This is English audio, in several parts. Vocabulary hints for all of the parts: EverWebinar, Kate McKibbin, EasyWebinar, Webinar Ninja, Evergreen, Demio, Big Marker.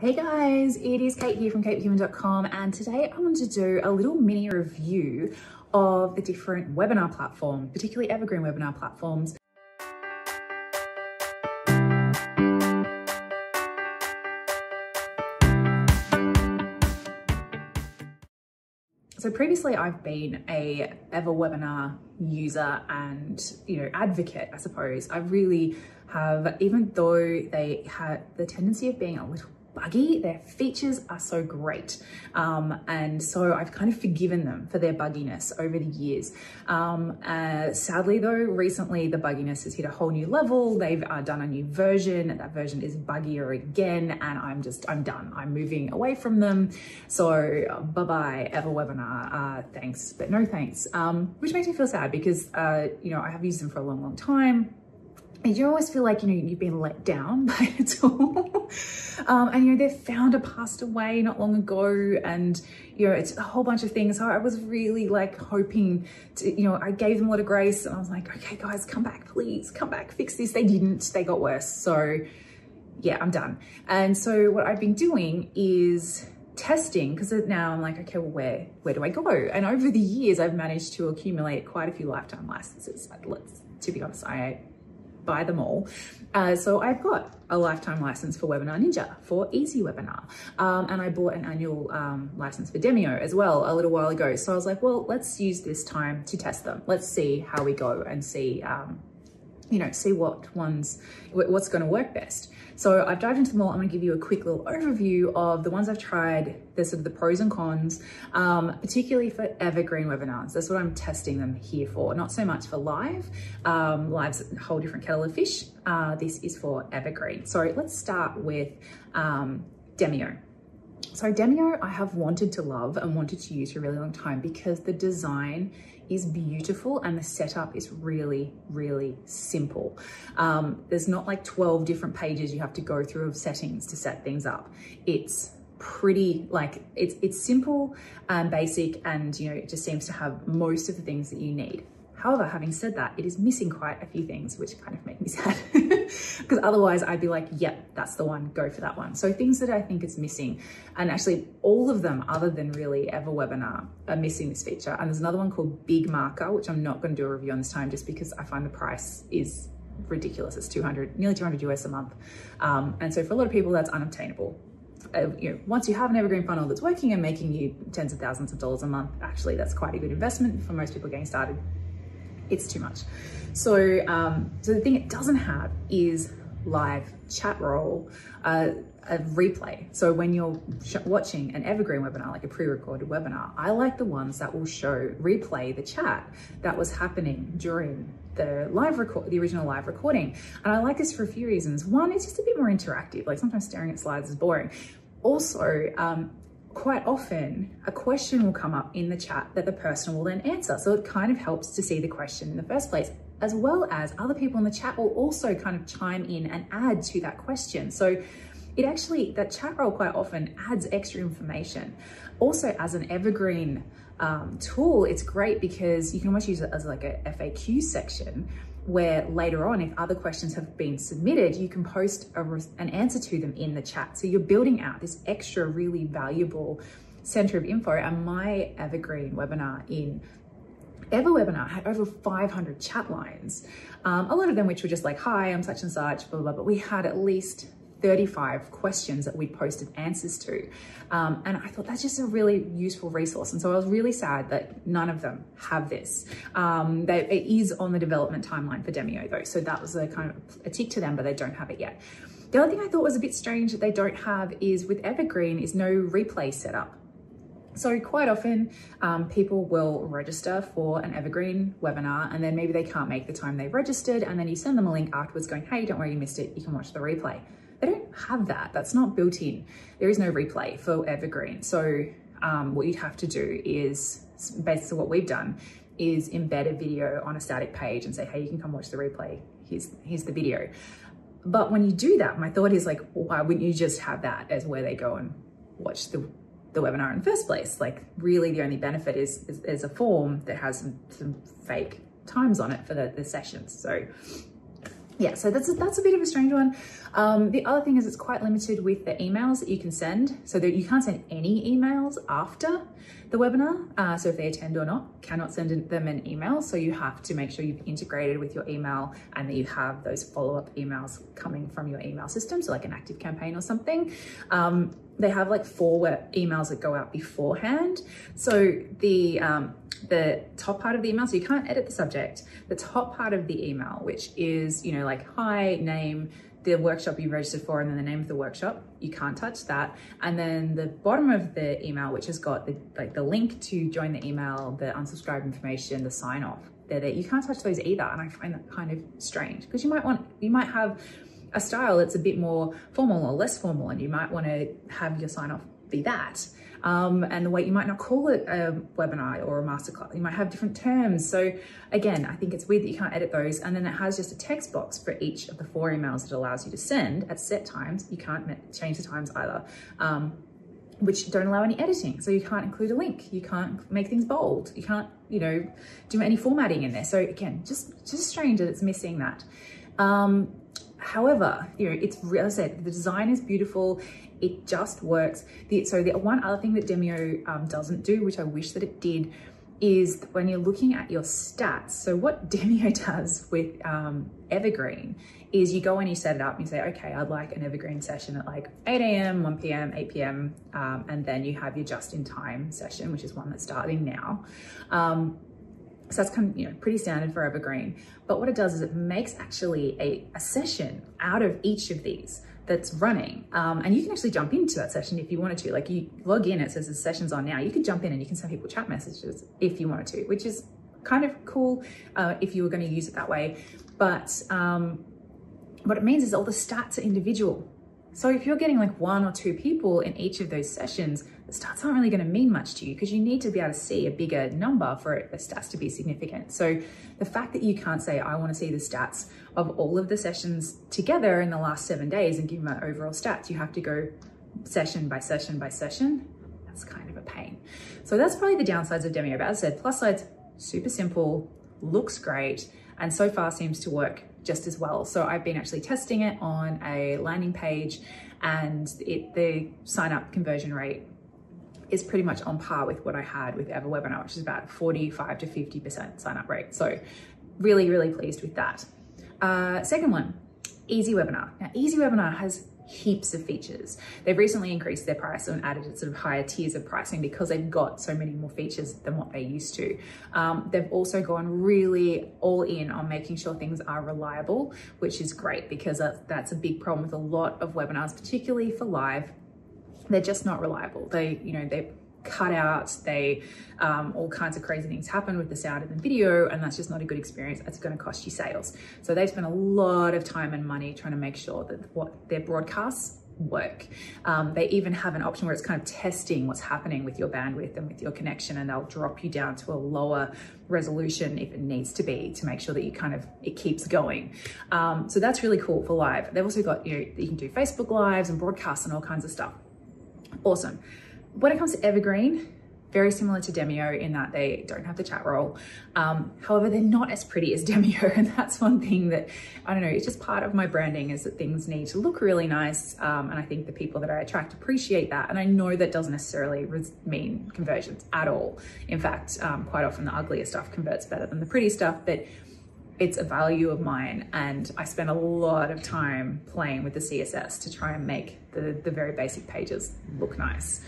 Hey guys, it is Kate here from katemckibbin.com, and today I wanted to do a little mini review of the different webinar platforms, particularly evergreen webinar platforms. So previously I've been a EverWebinar user and, you know, advocate, I suppose. I really have, even though they had the tendency of being a little buggy, their features are so great. And so I've kind of forgiven them for their bugginess over the years. Sadly though, recently the bugginess has hit a whole new level. They've done a new version, and that version is buggier again. And I'm done. I'm moving away from them. So bye-bye EverWebinar, thanks, but no thanks. Which makes me feel sad because, you know, I have used them for a long, long time. And you always feel like, you know, you've been let down by it all. And, you know, their founder passed away not long ago, and, you know, it's a whole bunch of things. So I was really like hoping to, you know, I gave them a lot of grace and I was like, okay, guys, come back, please come back, fix this. They didn't, they got worse. So yeah, I'm done. And so what I've been doing is testing, because now I'm like, okay, well, where do I go? And over the years, I've managed to accumulate quite a few lifetime licenses. To be honest, I buy them all. So I've got a lifetime license for Webinar Ninja, for EasyWebinar. And I bought an annual license for Demio as well a little while ago. So I was like, well, let's use this time to test them. Let's see how we go and see, you know, see what's going to work best. So I've dived into them all. I'm going to give you a quick little overview of the ones I've tried, the sort of the pros and cons, particularly for evergreen webinars. That's what I'm testing them here for. Not so much for live. Live's a whole different kettle of fish. This is for evergreen. So let's start with Demio. So Demio, I have wanted to love and wanted to use for a really long time because the design is beautiful and the setup is really, really simple. There's not like 12 different pages you have to go through of settings to set things up. It's pretty, like it's simple and basic, and, you know, it just seems to have most of the things that you need. However, having said that, it is missing quite a few things, which kind of make me sad because otherwise I'd be like, yep, that's the one, go for that one. So things that I think is missing, and actually all of them other than really EverWebinar are missing this feature. And there's another one called Big Marker, which I'm not going to do a review on this time just because I find the price is ridiculous. It's nearly 200 US a month. And so for a lot of people that's unobtainable. You know, once you have an evergreen funnel that's working and making you tens of thousands of dollars a month, actually that's quite a good investment for most people getting started. It's too much. So, so the thing it doesn't have is live chat roll, a replay. So when you're watching an evergreen webinar, like a pre-recorded webinar, I like the ones that will show, replay the chat that was happening during the original live recording. And I like this for a few reasons. One, it's just a bit more interactive. Like sometimes staring at slides is boring. Also, quite often a question will come up in the chat that the person will then answer. So it kind of helps to see the question in the first place, as well as other people in the chat will also kind of chime in and add to that question. So it actually, that chat roll quite often adds extra information. Also as an evergreen tool, it's great because you can almost use it as like a FAQ section, where later on, if other questions have been submitted, you can post an answer to them in the chat. So you're building out this extra really valuable center of info. And my evergreen webinar in EverWebinar had over 500 chat lines. A lot of them which were just like, hi, I'm such and such, blah, blah, blah. But we had at least 35 questions that we posted answers to. And I thought that's just a really useful resource. And so I was really sad that none of them have this. It is on the development timeline for Demio though. So that was a kind of a tick to them, but they don't have it yet. The other thing I thought was a bit strange that they don't have is with evergreen is no replay setup. So quite often people will register for an evergreen webinar and then maybe they can't make the time they registered. And then you send them a link afterwards going, hey, don't worry, you missed it. You can watch the replay. They don't have that. That's not built in. There is no replay for evergreen. So what you'd have to do is, basically what we've done, is embed a video on a static page and say, hey, you can come watch the replay. Here's the video. But when you do that, my thought is like, well, why wouldn't you just have that as where they go and watch the webinar in the first place? Like really the only benefit is there's a form that has some fake times on it for the sessions. So yeah, so that's a bit of a strange one. The other thing is it's quite limited with the emails that you can send, so that you can't send any emails after the webinar. So if they attend or not, cannot send them an email. So you have to make sure you've integrated with your email and that you have those follow-up emails coming from your email system. So like an active campaign or something. They have like 4 emails that go out beforehand. So the top part of the email, so you can't edit the subject, the top part of the email, which is, you know, like hi, name, the workshop you registered for, and then the name of the workshop, you can't touch that. And then the bottom of the email, which has got the link to join the email, the unsubscribe information, the sign off, they're there. You can't touch those either. And I find that kind of strange because you might have a style that's a bit more formal or less formal, and you might want to have your sign off be that. And the way you might not call it a webinar or a masterclass, you might have different terms. So again, I think it's weird that you can't edit those. And then it has just a text box for each of the 4 emails that allows you to send at set times. You can't change the times either, which don't allow any editing. So you can't include a link. You can't make things bold. You can't, you know, do any formatting in there. So again, just strange that it's missing that. However, you know, it's real. As I said, the design is beautiful. It just works. So the one other thing that Demio doesn't do, which I wish that it did, is when you're looking at your stats. So what Demio does with Evergreen is you go and you set it up and you say, okay, I'd like an Evergreen session at like 8 a.m., 1 p.m., 8 p.m. And then you have your just-in-time session, which is one that's starting now. So that's kind of, you know, pretty standard for Evergreen. But what it does is it makes actually a session out of each of these that's running. And you can actually jump into that session if you wanted to. Like you log in, it says the session's on now. You could jump in and you can send people chat messages if you wanted to, which is kind of cool if you were going to use it that way. But what it means is all the stats are individual. So if you're getting like 1 or 2 people in each of those sessions, the stats aren't really going to mean much to you because you need to be able to see a bigger number for the stats to be significant. So the fact that you can't say, I want to see the stats of all of the sessions together in the last 7 days and give them my overall stats, you have to go session by session by session. That's kind of a pain. So that's probably the downsides of Demio. But as I said, plus sides, super simple, looks great, and so far seems to work just as well. So I've been actually testing it on a landing page, and the sign up conversion rate is pretty much on par with what I had with EverWebinar, which is about 45 to 50% sign up rate. So really, really pleased with that. Second one, EasyWebinar. Now EasyWebinar has heaps of features. They've recently increased their price and added sort of higher tiers of pricing because they've got so many more features than what they used to. They've also gone really all in on making sure things are reliable, which is great because that's a big problem with a lot of webinars, particularly for live. They're just not reliable. They cut out, all kinds of crazy things happen with the sound and the video, and that's just not a good experience. It's going to cost you sales. So they've spent a lot of time and money trying to make sure that what their broadcasts work. They even have an option where it's kind of testing what's happening with your bandwidth and with your connection, and they'll drop you down to a lower resolution if it needs to be to make sure that you kind of, it keeps going. So that's really cool for live. They've also got, you can do Facebook lives and broadcasts and all kinds of stuff. Awesome. When it comes to Evergreen, very similar to Demio in that they don't have the chat roll. However, they're not as pretty as Demio. And that's one thing that, I don't know, it's just part of my branding is that things need to look really nice. And I think the people that I attract appreciate that. And I know that doesn't necessarily mean conversions at all. In fact, quite often the uglier stuff converts better than the pretty stuff, but it's a value of mine. And I spend a lot of time playing with the CSS to try and make the very basic pages look nice.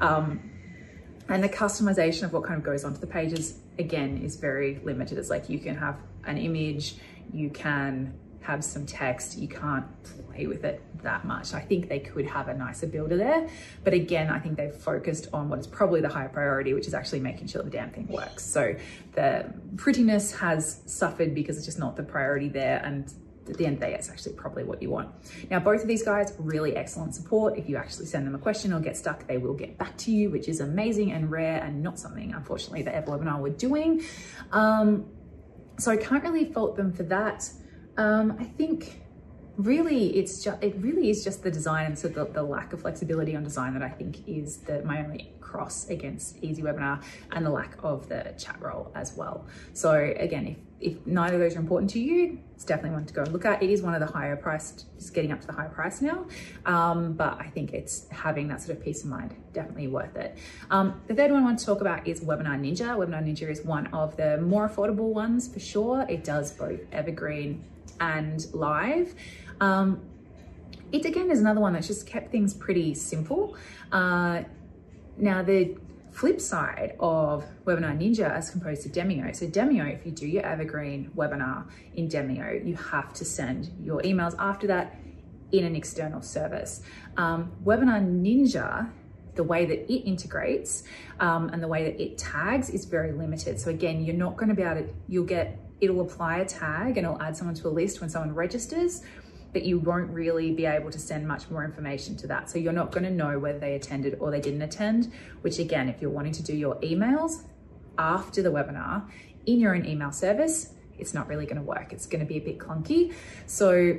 And the customization of what kind of goes onto the pages, again, is very limited. It's like you can have an image, you can have some text, you can't play with it that much. I think they could have a nicer builder there. But again, I think they've focused on what is probably the higher priority, which is actually making sure the damn thing works. So the prettiness has suffered because it's just not the priority there. And at the end of the day, it's actually probably what you want. Now, both of these guys, really excellent support. If you actually send them a question or get stuck, they will get back to you, which is amazing and rare and not something, unfortunately, that EverWebinar were doing. So I can't really fault them for that. I think really, it really is just the design and sort of the lack of flexibility on design that I think is my only cross against EasyWebinar, and the lack of the chat role as well. So again, if neither of those are important to you, it's definitely one to go and look at. It is one of the higher priced, just getting up to the higher price now. But I think it's having that sort of peace of mind, definitely worth it. The third one I want to talk about is Webinar Ninja. Webinar Ninja is one of the more affordable ones for sure. It does both evergreen and live. It again is another one that's just kept things pretty simple. Now the flip side of Webinar Ninja as compared to Demio. So Demio, if you do your evergreen webinar in Demio, you have to send your emails after that in an external service. Webinar Ninja, the way that it integrates and the way that it tags is very limited. So again, you're not going to be able to, it'll apply a tag and it'll add someone to a list when someone registers, but you won't really be able to send much more information to that. So you're not going to know whether they attended or they didn't attend, which again, if you're wanting to do your emails after the webinar in your own email service, it's not really going to work. It's going to be a bit clunky. So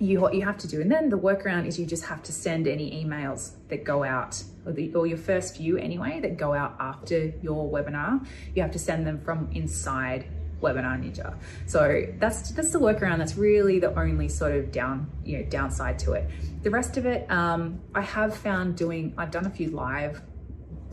what you have to do, and then the workaround is you just have to send any emails that go out, or your first few anyway, that go out after your webinar. You have to send them from inside Webinar Ninja. So that's the workaround. That's really the only sort of downside to it. The rest of it, I have found I've done a few live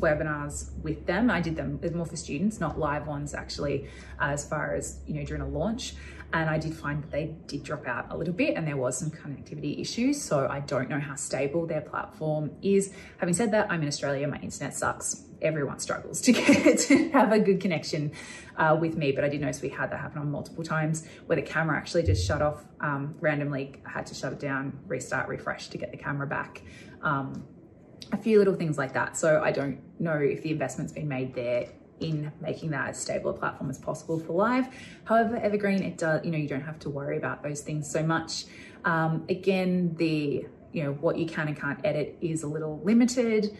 webinars with them. I did them more for students, not live ones actually, as far as, during a launch. And I did find that they did drop out a little bit and there was some connectivity issues. So I don't know how stable their platform is. Having said that, I'm in Australia, my internet sucks. Everyone struggles to have a good connection with me, but I did notice we had that happen on multiple times where the camera actually just shut off randomly. I had to shut it down, restart, refresh to get the camera back. A few little things like that. So I don't know if the investment's been made there in making that as stable a platform as possible for live. However, evergreen, it does, you don't have to worry about those things so much. Again, what you can and can't edit is a little limited.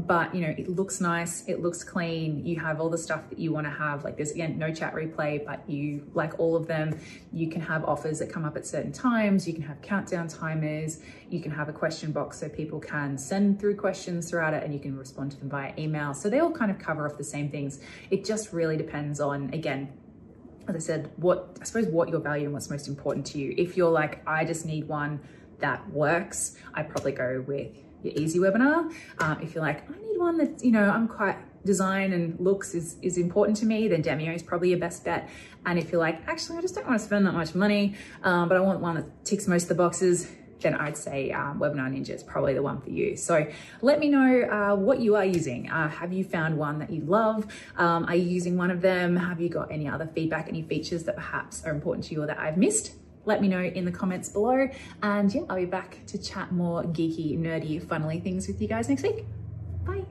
But it looks nice, it looks clean, you have all the stuff that you want to have. Like there's, again, no chat replay, but you like all of them. You can have offers that come up at certain times, you can have countdown timers, you can have a question box so people can send through questions throughout it, and you can respond to them via email. So they all kind of cover off the same things. It just really depends on, again, as I said, what your value and what's most important to you. If you're like, I just need one that works, I'd probably go with your EasyWebinar. If you're like, I need one that, I'm quite design and looks is important to me, then Demio is probably your best bet. And if you're like, actually, I just don't want to spend that much money, but I want one that ticks most of the boxes, then I'd say Webinar Ninja is probably the one for you. So let me know what you are using. Have you found one that you love? Are you using one of them? Have you got any other feedback, any features that perhaps are important to you or that I've missed? Let me know in the comments below. And yeah, I'll be back to chat more geeky, nerdy, funnily things with you guys next week. Bye.